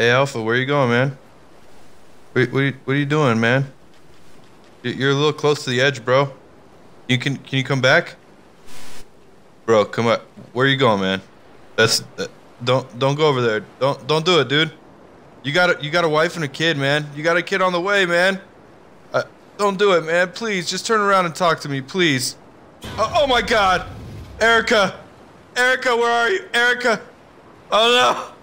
Hey Alpha, where you going, man? What are you doing, man? You're a little close to the edge, bro. Can you come back? Bro, come up. Where you going, man? Don't go over there. Don't do it, dude. You got a wife and a kid, man. You got a kid on the way, man. Don't do it, man. Please, just turn around and talk to me, please. Oh my God, Erica, where are you, Erica? Oh no.